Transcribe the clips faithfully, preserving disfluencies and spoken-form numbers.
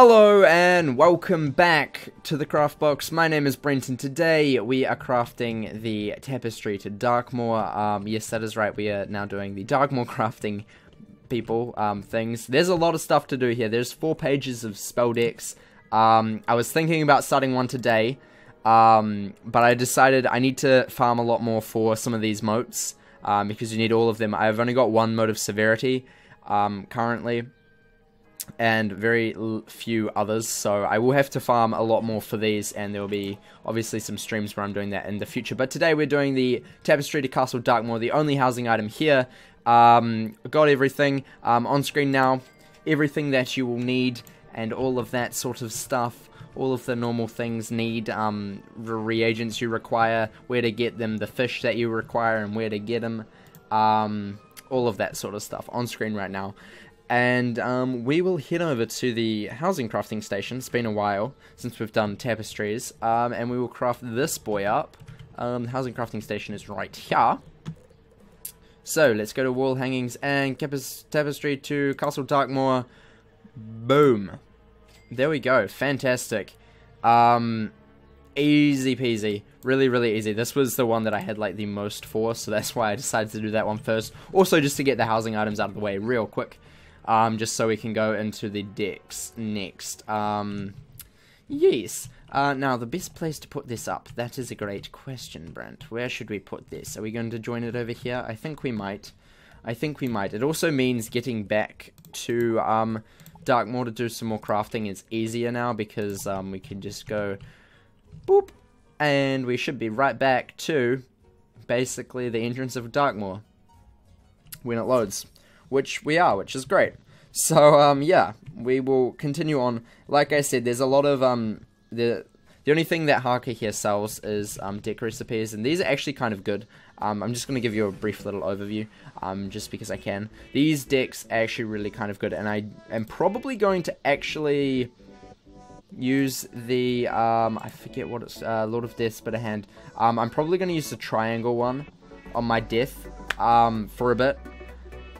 Hello and welcome back to the Craft Box. My name is Brent and today we are crafting the Tapestry to Darkmoor. Um, yes, that is right, we are now doing the Darkmoor crafting people, um, things. There's a lot of stuff to do here. There's four pages of spell decks. Um, I was thinking about starting one today, um, but I decided I need to farm a lot more for some of these motes, um, because you need all of them. I've only got one mote of severity, um, currently. And very few others, so I will have to farm a lot more for these, and there will be obviously some streams where I'm doing that in the future. But today we're doing the Tapestry to Castle Darkmoor, the only housing item here. Um, got everything um, on screen now, everything that you will need, and all of that sort of stuff. All of the normal things need, um, reagents you require, where to get them, the fish that you require, and where to get them. Um, all of that sort of stuff on screen right now. And um, we will head over to the housing crafting station. It's been a while since we've done tapestries, um, and we will craft this boy up. Um, the housing crafting station is right here. So let's go to wall hangings and tapestry to Castle Darkmoor. Boom! There we go. Fantastic. Um, easy peasy. Really, really easy. This was the one that I had like the most for, so that's why I decided to do that one first. Also, just to get the housing items out of the way real quick. Um, just so we can go into the decks next. Um, yes. Uh, now, the best place to put this up. That is a great question, Brent. Where should we put this? Are we going to join it over here? I think we might. I think we might. It also means getting back to um, Darkmoor to do some more crafting is easier now, because um, we can just go boop, and we should be right back to basically the entrance of Darkmoor when it loads. Which we are, which is great. So, um, yeah, we will continue on. Like I said, there's a lot of, um, the the only thing that Harka here sells is, um, deck recipes, and these are actually kind of good. Um, I'm just going to give you a brief little overview, um, just because I can. These decks are actually really kind of good, and I am probably going to actually use the, um, I forget what it's, uh, Lord of Death's Bitter Hand. Um, I'm probably going to use the triangle one on my death, um, for a bit.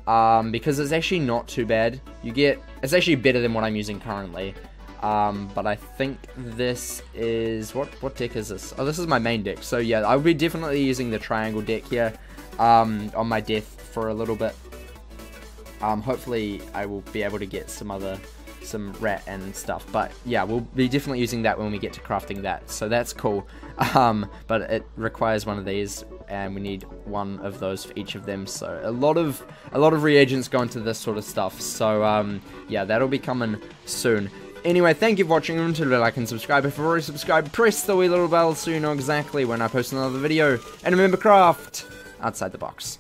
Um, because it's actually not too bad. You get, it's actually better than what I'm using currently. Um, but I think this is, what what deck is this? Oh, this is my main deck. So yeah, I'll be definitely using the triangle deck here, um, on my death for a little bit. Um, hopefully I will be able to get some other, some rat and stuff. But yeah, we'll be definitely using that when we get to crafting that. So that's cool. Um, but it requires one of these, and we need one of those for each of them, so a lot of a lot of reagents go into this sort of stuff. So um, yeah, that'll be coming soon. Anyway, thank you for watching. Remember to like and subscribe if you've already subscribed. Press the wee little bell so you know exactly when I post another video. And remember, craft outside the box.